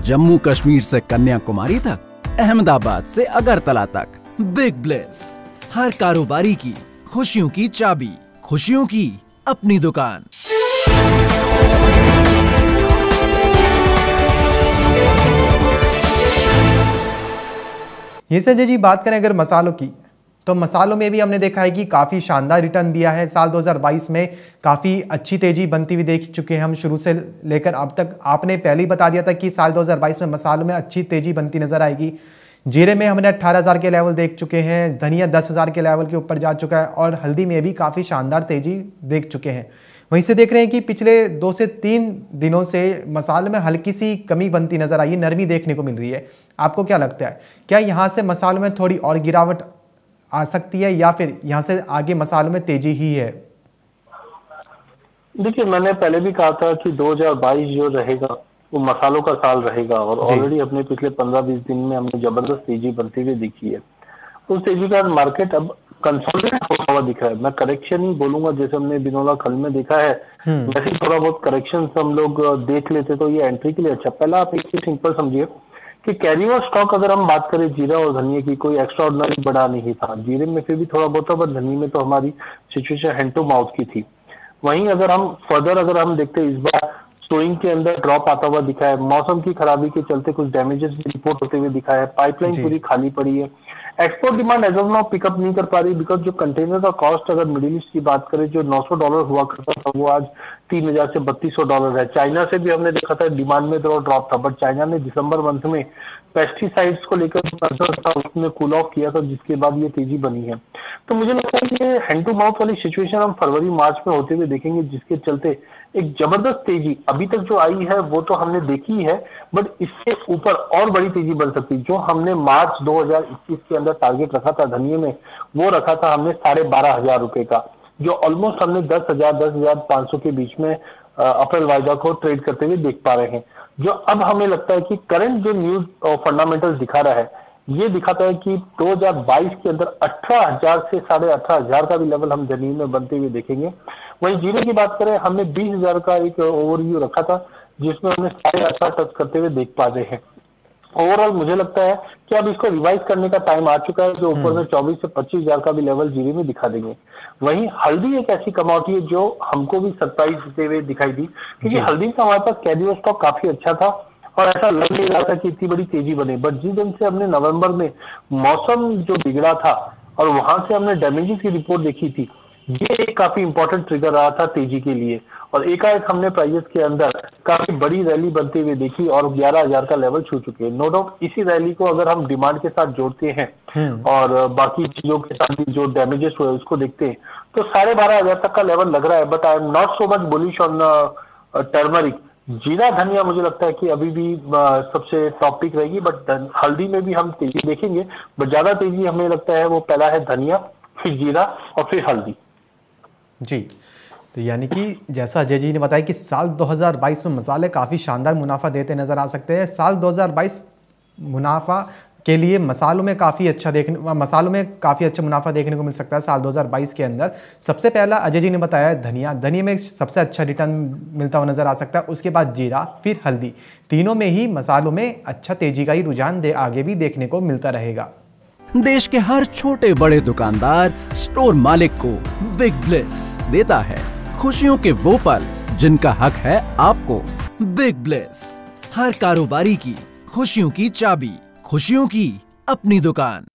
जम्मू कश्मीर से कन्याकुमारी तक, अहमदाबाद से अगरतला तक। बिग ब्लिस, हर कारोबारी की खुशियों की चाबी, खुशियों की अपनी दुकान। ये अजय जी, बात करें अगर मसालों की, तो मसालों में भी हमने देखा है कि काफ़ी शानदार रिटर्न दिया है। साल 2022 में काफ़ी अच्छी तेज़ी बनती हुई देख चुके हैं हम शुरू से लेकर अब तक। आपने पहले ही बता दिया था कि साल 2022 में मसालों में अच्छी तेज़ी बनती नज़र आएगी। जीरे में हमने 18,000 के लेवल देख चुके हैं, धनिया 10,000 के लेवल के ऊपर जा चुका है और हल्दी में भी काफ़ी शानदार तेज़ी देख चुके हैं। वहीं से देख रहे हैं कि पिछले 2 से 3 दिनों से मसालों में हल्की सी कमी बनती नज़र आई है, नरमी देखने को मिल रही है। आपको क्या लगता है, क्या यहाँ से मसालों में थोड़ी और गिरावट आ सकती है या फिर यहाँ से आगे मसालों में तेजी ही है? देखिए, मैंने पहले भी कहा था कि 2022 जो रहेगा वो मसालों का साल रहेगा और ऑलरेडी अपने पिछले 15-20 दिन में हमने जबरदस्त तेजी बनती हुई दिखी है। उस तेजी का मार्केट अब कंसोलिडेट होता हुआ दिख रहा है। मैं करेक्शन ही बोलूंगा, जैसे हमने बिनोला खल में देखा है वैसे थोड़ा बहुत करेक्शन हम लोग देख लेते तो ये एंट्री के लिए अच्छा। पहला आप एक चीज सिंपल समझिए कि कैरी ओवर स्टॉक, अगर हम बात करें जीरा और धनिया की, कोई एक्स्ट्राऑर्डिनरी बड़ा नहीं था। जीरे में फिर भी थोड़ा बहुत था, पर धनिया में तो हमारी सिचुएशन हैंड टू माउथ की थी। वहीं अगर हम फर्दर अगर हम देखते हैं, इस बार सोइंग के अंदर ड्रॉप आता हुआ दिखा है। मौसम की खराबी के चलते कुछ डैमेजेस भी रिपोर्ट होते हुए दिखा है। पाइपलाइन पूरी खाली पड़ी है। Export demand as of now pickup नहीं कर पा रही, बिकॉज जो कंटेनर का कॉस्ट अगर मिडिल ईस्ट की बात करें, जो $900 हुआ करता था वो आज $3,000 से $3,200 है। चाइना से भी हमने देखा था डिमांड में थोड़ा ड्रॉप था, बट चाइना ने दिसंबर मंथ में पेस्टिसाइड्स को लेकर उसने कूल ऑफ किया था, जिसके बाद ये तेजी बनी है। तो मुझे लगता है कि हैंड टू माउथ वाली सिचुएशन हम फरवरी मार्च में होते हुए देखेंगे, जिसके चलते एक जबरदस्त तेजी अभी तक जो आई है वो तो हमने देखी है, बट इससे ऊपर और बड़ी तेजी बन सकती है। जो हमने मार्च 2021 के अंदर टारगेट रखा था धनिये में, वो रखा था हमने 12,500 रुपए का, जो ऑलमोस्ट हमने 10,000-10,500 के बीच में अप्रैल वायदा को ट्रेड करते हुए देख पा रहे हैं। जो अब हमें लगता है कि करंट जो न्यूज फंडामेंटल दिखा रहा है, ये दिखाता है कि 2022 के अंदर 18,000 से 18,500 का भी लेवल हम धनिये में बनते हुए देखेंगे। वहीं जीरे की बात करें, हमने 20,000 का एक ओवरव्यू रखा था, जिसमें हमने 18,500 टच करते हुए देख पा रहे हैं। ओवरऑल मुझे लगता है कि अब इसको रिवाइज करने का टाइम आ चुका है, जो ऊपर में 24,000 से 25,000 का भी लेवल जीरे में दिखा देंगे। वहीं हल्दी एक ऐसी कमोडिटी है जो हमको भी सरप्राइज देते हुए दिखाई दी, क्योंकि हल्दी का हमारे पास कैरी ओवर स्टॉक काफी अच्छा था और ऐसा लग नहीं रहा था कि इतनी बड़ी तेजी बने, बट जिस दिन से हमने नवम्बर में मौसम जो बिगड़ा था और वहां से हमने डैमेजेस की रिपोर्ट देखी थी, ये एक काफी इंपॉर्टेंट ट्रिगर रहा था तेजी के लिए। और एकाएक हमने प्राइजेस के अंदर काफी बड़ी रैली बनते हुए देखी और 11,000 का लेवल छू चुके हैं। नो डाउट इसी रैली को अगर हम डिमांड के साथ जोड़ते हैं और बाकी चीजों के साथ भी जो डैमेजेस हुए उसको देखते हैं, तो 12,500 तक का लेवल लग रहा है, but I am not so much bullish on turmeric. जीरा धनिया मुझे लगता है कि अभी भी सबसे टॉप पिक रहेगी, बट हल्दी में भी हम तेजी देखेंगे, बट ज्यादा तेजी हमें लगता है वो पहला है धनिया, फिर जीरा और फिर हल्दी। जी, तो यानी कि जैसा अजय जी ने बताया कि साल 2022 में मसाले काफ़ी शानदार मुनाफा देते नज़र आ सकते हैं। साल 2022 मुनाफा के लिए मसालों में काफ़ी अच्छा मुनाफा देखने को मिल सकता है साल 2022 के अंदर। सबसे पहला अजय जी ने बताया धनिया में सबसे अच्छा रिटर्न मिलता हुआ नज़र आ सकता है, उसके बाद जीरा, फिर हल्दी। तीनों में ही मसालों में अच्छा तेजी का ही रुझान आगे भी देखने को मिलता रहेगा। देश के हर छोटे बड़े दुकानदार, स्टोर मालिक को बिग ब्लिस देता है खुशियों के वो पल जिनका हक है आपको। बिग ब्लिस, हर कारोबारी की खुशियों की चाबी, खुशियों की अपनी दुकान।